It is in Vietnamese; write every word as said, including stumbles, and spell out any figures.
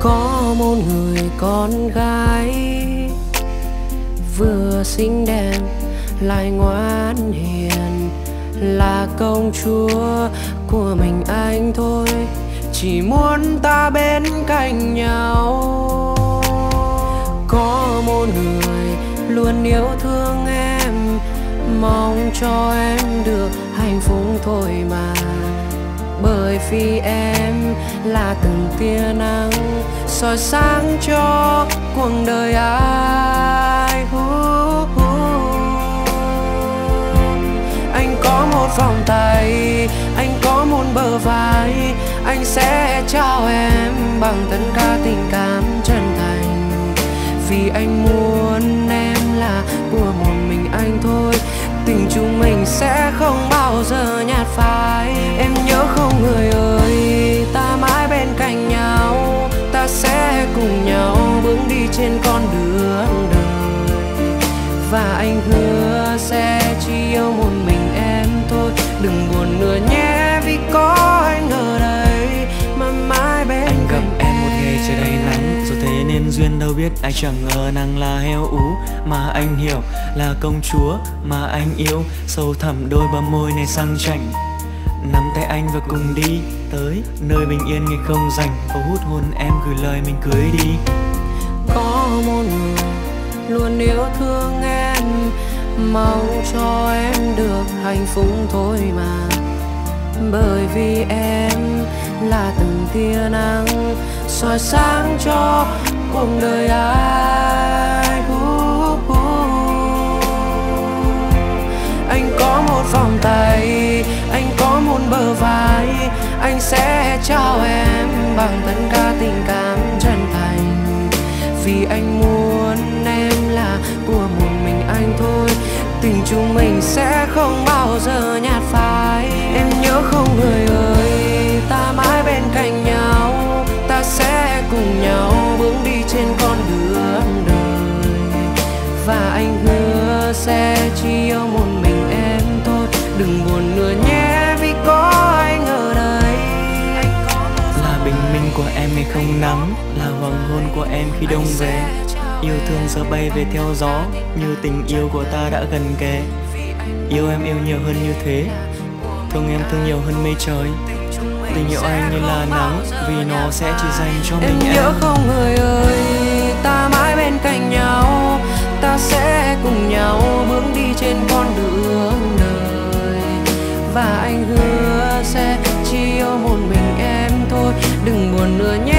Có một người con gái vừa xinh đẹp lại ngoan hiền, là công chúa của mình anh thôi, chỉ muốn ta bên cạnh nhau. Có một người luôn yêu thương em, mong cho em được hạnh phúc thôi mà, bởi vì em là từng tia nắng soi sáng cho cuộc đời ai. uh, uh. Anh có một vòng tay, anh có một bờ vai, anh sẽ trao em bằng tất cả tình cảm chân thành, vì anh muốn em là của một mình anh thôi. Tình chúng mình sẽ không bao giờ nhạt phai. Em nhớ không người ơi, ta mãi bên cạnh nhau, ta sẽ cùng nhau bước đi trên con đường đời. Và anh hứa sẽ chỉ yêu một mình em thôi, đừng buồn nữa nhé, vì có anh ở đây mà mãi bên anh cạnh em. Cầm em một ngày trời đầy nắng, rồi thế nên duyên đâu biết, anh chẳng ngờ nàng là heo ú mà anh hiểu, là công chúa mà anh yêu. Sâu thẳm đôi bờ môi này sang chảnh, nắm tay anh và cùng đi tới nơi bình yên ngày không rảnh, và hút hôn em gửi lời mình cưới đi. Có một người luôn yêu thương em, mong cho em được hạnh phúc thôi mà, bởi vì em là từng tia nắng soi sáng cho cuộc đời ai. uh, uh. Anh có một vòng tay, anh có một bờ vai, anh sẽ trao em bằng tất cả tình cảm chân thành, vì anh muốn em là của một mình anh thôi. Tình chúng mình sẽ không bao giờ nhạt phai. Em nhớ không người ơi, ta mãi bên cạnh nhau, ta sẽ cùng nhau bước đi trên con đường đời. Và anh hứa sẽ chỉ yêu một mình em thôi, đừng buồn nữa nhé, vì có anh ở đây. Là bình minh của em ngày không nắng, là hoàng hôn của em khi đông về, yêu thương giờ bay về theo gió, như tình yêu của ta đã gần kề. Yêu em yêu nhiều hơn như thế, thương em thương nhiều hơn mây trời. Tình yêu anh như là nắng, vì nó sẽ chỉ dành cho mình em. Em nhớ không người ơi, ta mãi bên cạnh nhau, ta sẽ cùng nhau bước đi trên con đường đời. Và anh hứa sẽ chỉ yêu một mình em thôi, đừng buồn nữa nhé.